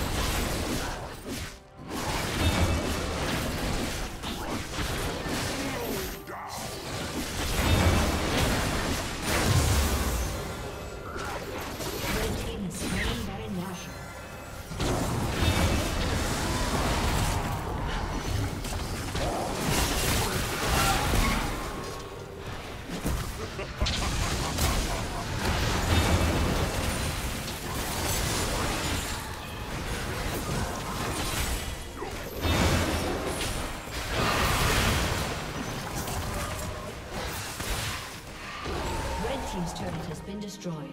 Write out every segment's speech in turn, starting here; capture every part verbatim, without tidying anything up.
destroyed. Team's turret has been destroyed.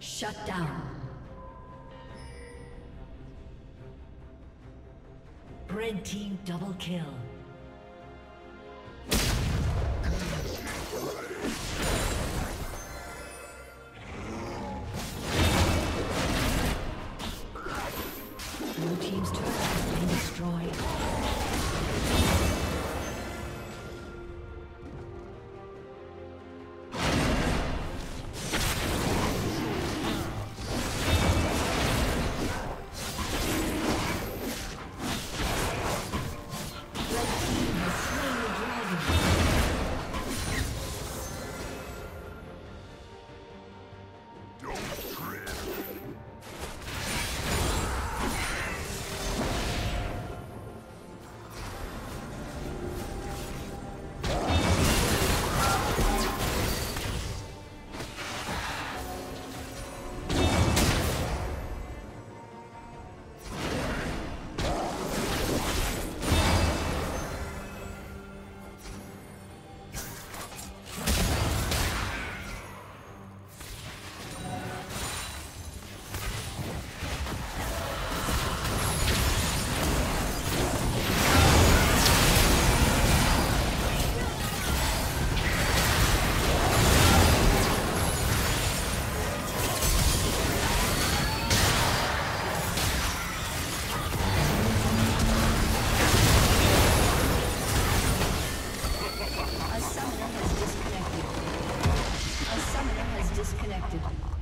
Shut down. Red team double kill. Blue team's turret has been destroyed. detected.